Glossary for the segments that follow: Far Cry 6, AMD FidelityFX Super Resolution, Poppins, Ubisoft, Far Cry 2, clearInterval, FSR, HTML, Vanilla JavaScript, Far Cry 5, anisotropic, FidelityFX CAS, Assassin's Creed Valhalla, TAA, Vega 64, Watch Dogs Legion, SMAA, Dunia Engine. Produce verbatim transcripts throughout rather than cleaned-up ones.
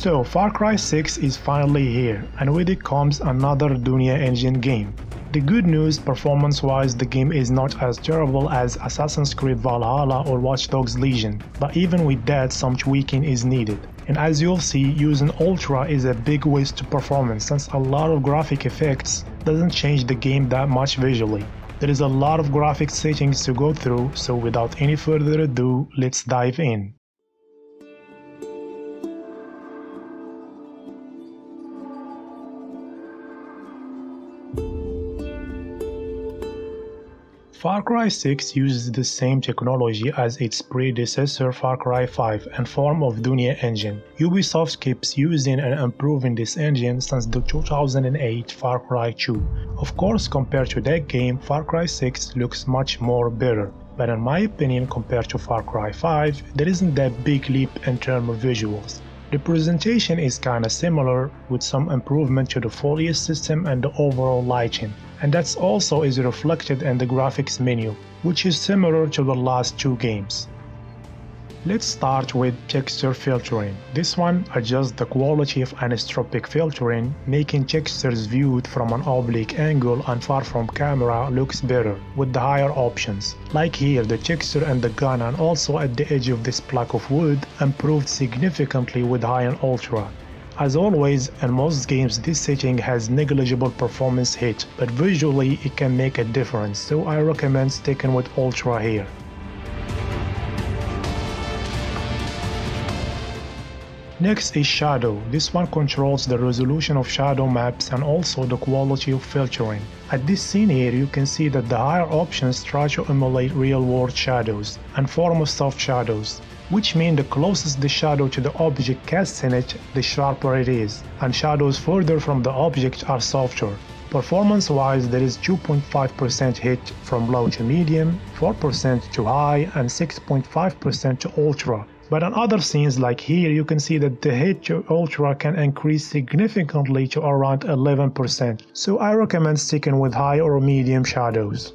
So Far Cry six is finally here, and with it comes another Dunia Engine game. The good news, performance-wise, the game is not as terrible as Assassin's Creed Valhalla or Watch Dogs Legion, but even with that, some tweaking is needed. And as you'll see, using Ultra is a big waste to performance, since a lot of graphic effects doesn't change the game that much visually. There is a lot of graphic settings to go through, so without any further ado, let's dive in. Far Cry six uses the same technology as its predecessor Far Cry five and form of Dunia engine. Ubisoft keeps using and improving this engine since the two thousand eight Far Cry two. Of course, compared to that game, Far Cry six looks much more better. But in my opinion, compared to Far Cry five, there isn't that big leap in terms of visuals. The presentation is kinda similar, with some improvement to the foliage system and the overall lighting. And that's also is reflected in the graphics menu, which is similar to the last two games. Let's start with texture filtering. This one adjusts the quality of anisotropic filtering, making textures viewed from an oblique angle and far from camera looks better with the higher options. Like here, the texture and the gun and also at the edge of this block of wood improved significantly with high and ultra. As always, in most games this setting has negligible performance hit, but visually it can make a difference, so I recommend sticking with Ultra here. Next is shadow. This one controls the resolution of shadow maps and also the quality of filtering. At this scene here, you can see that the higher options try to emulate real-world shadows and form of soft shadows, which mean the closest the shadow to the object casts in it, the sharper it is, and shadows further from the object are softer. Performance-wise, there is two point five percent hit from low to medium, four percent to high, and six point five percent to ultra. But on other scenes like here, you can see that the hit to Ultra can increase significantly to around eleven percent, so I recommend sticking with high or medium shadows.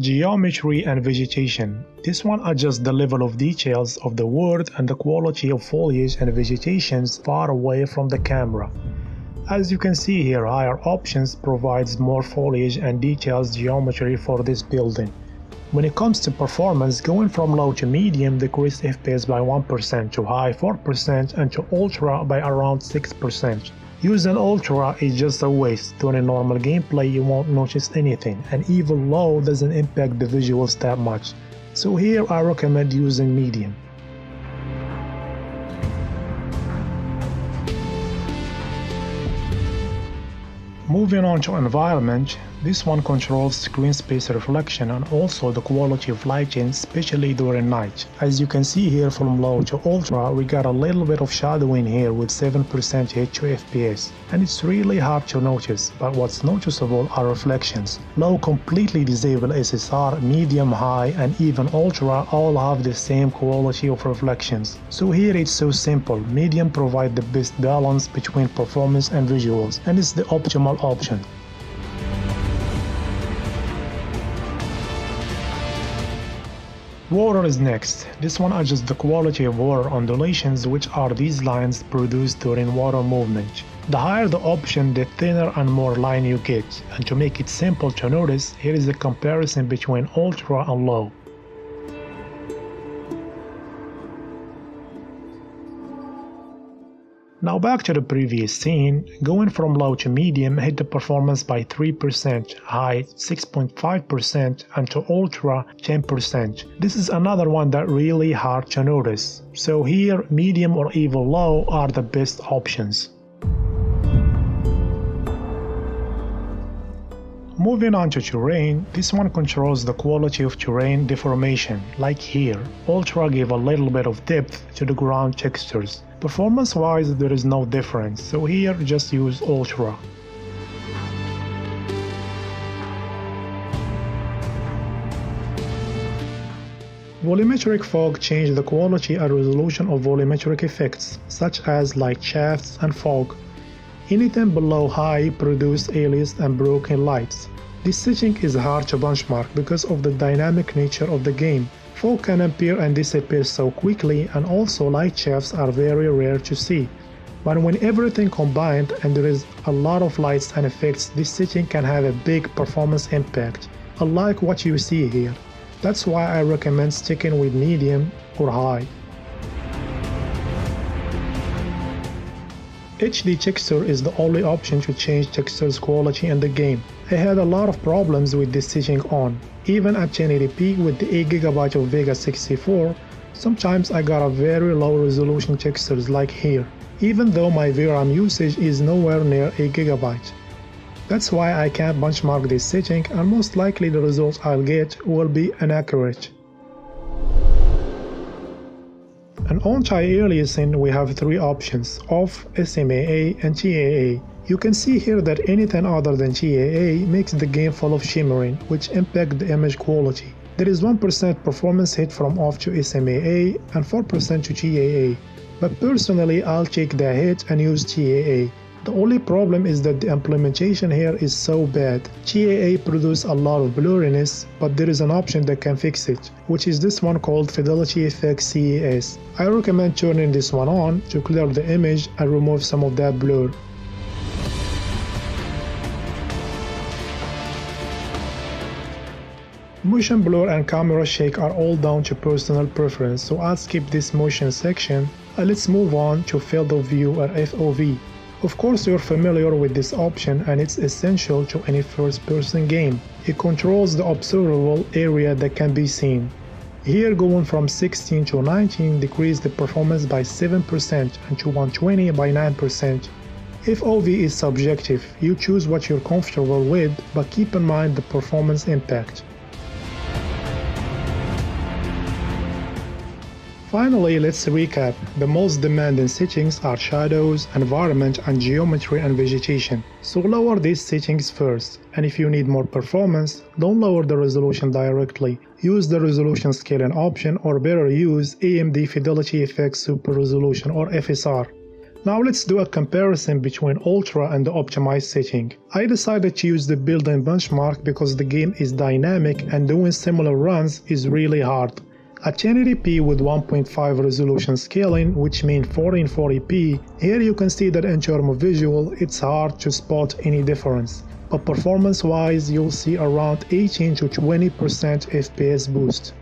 Geometry and vegetation. This one adjusts the level of details of the world and the quality of foliage and vegetations far away from the camera. As you can see here, higher options provides more foliage and details geometry for this building. When it comes to performance, going from low to medium decreased F P S by one percent, to high four percent, and to ultra by around six percent. Using ultra is just a waste. During normal gameplay you won't notice anything, and even low doesn't impact the visuals that much. So here I recommend using medium. Moving on to environment, this one controls screen space reflection and also the quality of lighting, especially during night. As you can see here, from low to ultra we got a little bit of shadowing here with seven percent hit to F P S, and it's really hard to notice, but what's noticeable are reflections. Low completely disable S S R, medium, high, and even ultra all have the same quality of reflections. So here it's so simple, medium provides the best balance between performance and visuals, and it's the optimal option. Water is next. This one adjusts the quality of water undulations, which are these lines produced during water movement. The higher the option, the thinner and more line you get, and to make it simple to notice, here is a comparison between ultra and low. Now back to the previous scene, going from low to medium hit the performance by three percent, high six point five percent, and to ultra ten percent. This is another one that really hard to notice, so here medium or even low are the best options. Moving on to terrain, this one controls the quality of terrain deformation, like here. Ultra gave a little bit of depth to the ground textures. Performance wise there is no difference, so here just use Ultra. Volumetric fog changed the quality and resolution of volumetric effects, such as light shafts and fog. Anything below high produced aliased and broken lights. This setting is hard to benchmark because of the dynamic nature of the game. Fog can appear and disappear so quickly, and also light shafts are very rare to see. But when everything combined and there is a lot of lights and effects, this setting can have a big performance impact, unlike what you see here. That's why I recommend sticking with medium or high. H D texture is the only option to change texture's quality in the game. I had a lot of problems with this setting on, even at ten eighty p with the eight gigabyte of Vega sixty-four, sometimes I got a very low resolution textures like here, even though my V RAM usage is nowhere near eight gigabyte. That's why I can't benchmark this setting, and most likely the results I'll get will be inaccurate. And on anti-aliasing we have three options: off, S M A A and T A A. You can see here that anything other than T A A makes the game full of shimmering, which impact the image quality. There is one percent performance hit from off to S M A A and four percent to T A A, but personally I'll take the hit and use T A A. The only problem is that the implementation here is so bad. T A A produces a lot of blurriness, but there is an option that can fix it, which is this one called FidelityFX C A S. I recommend turning this one on to clear the image and remove some of that blur. Motion blur and camera shake are all down to personal preference, so I'll skip this motion section and let's move on to field of view or F O V. Of course you're familiar with this option, and it's essential to any first-person game. It controls the observable area that can be seen. Here going from sixteen to nineteen decreased the performance by seven percent and to one twenty by nine percent. F O V is subjective, you choose what you're comfortable with, but keep in mind the performance impact. Finally, let's recap. The most demanding settings are shadows, environment and geometry and vegetation, so lower these settings first, and if you need more performance, don't lower the resolution directly. Use the resolution scaling option, or better use A M D FidelityFX Super Resolution or F S R. Now let's do a comparison between Ultra and the optimized setting. I decided to use the built-in benchmark because the game is dynamic and doing similar runs is really hard. At ten eighty p with one point five resolution scaling, which means fourteen forty p, here you can see that in terms of visual it's hard to spot any difference, but performance wise you'll see around eighteen to twenty percent F P S boost.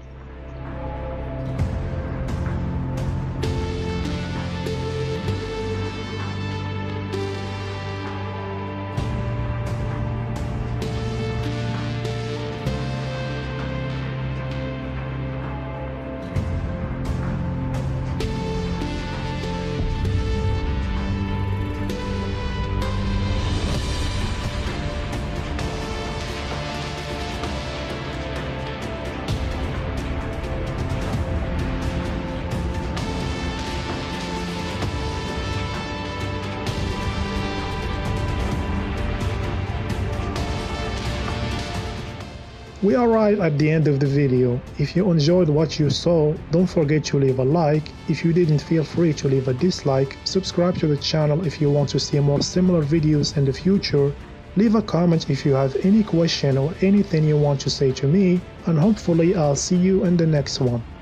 We arrive at the end of the video. If you enjoyed what you saw, don't forget to leave a like. If you didn't, feel free to leave a dislike. Subscribe to the channel if you want to see more similar videos in the future. Leave a comment if you have any question or anything you want to say to me, and hopefully I'll see you in the next one.